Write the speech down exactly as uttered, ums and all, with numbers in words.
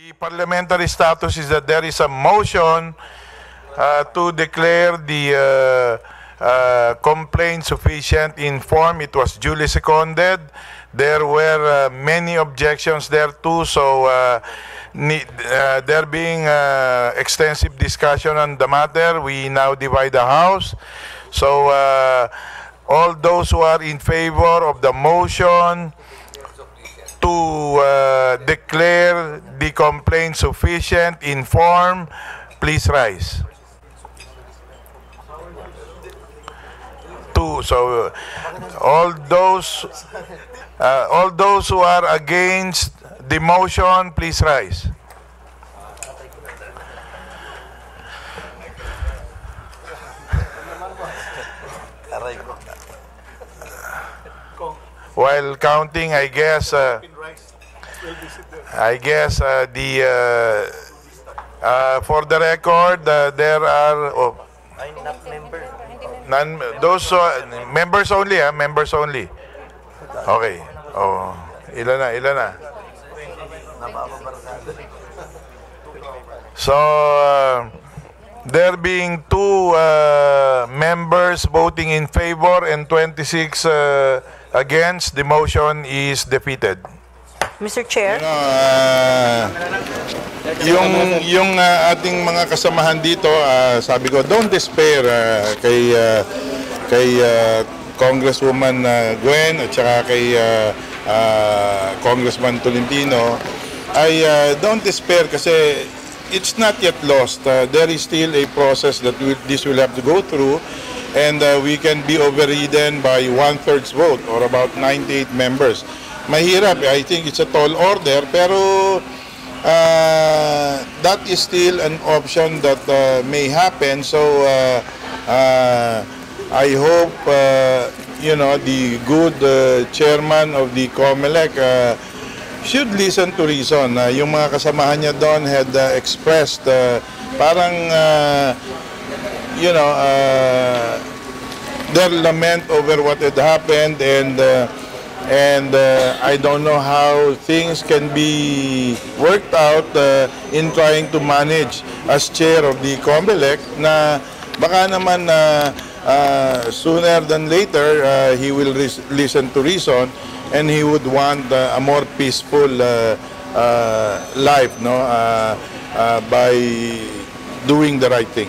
The parliamentary status is that there is a motion uh, to declare the uh, uh, complaint sufficient in form. It was duly seconded. There were uh, many objections there too, so uh, need, uh, there being uh, extensive discussion on the matter, we now divide the House. So uh, all those who are in favor of the motion to uh, declare the complaint sufficient in form, please rise. Two, so uh, all those uh, all those who are against the motion, please rise. While counting, I guess, uh, I guess uh, the uh, uh, for the record, uh, there are oh, none, those uh, members only, ah, uh, members only. Okay. Oh, ilan na, ilan na. So uh, there being two uh, members voting in favor and twenty-six. Uh, Against, the motion is defeated. Mister Chair? You know, uh, yung yung uh, ating mga kasamahan dito, uh, sabi ko, don't despair uh, kay, uh, kay uh, Congresswoman uh, Gwen at saka kay uh, uh, Congressman Tolentino. I uh, don't despair kasi it's not yet lost. Uh, there is still a process that we, this will have to go through. And uh, we can be overridden by one-third's vote or about ninety-eight members. Mahirap, I think it's a tall order, pero uh, that is still an option that uh, may happen. So uh, uh, I hope, uh, you know, the good uh, chairman of the COMELEC uh, should listen to reason. Uh, yung mga kasamahan niya doon had uh, expressed uh, parang... Uh, you know, uh, their lament over what had happened, and uh, and uh, I don't know how things can be worked out uh, in trying to manage as chair of the COMELEC na baka naman uh, uh, sooner than later uh, he will listen to reason and he would want uh, a more peaceful uh, uh, life, no, uh, uh, by doing the right thing.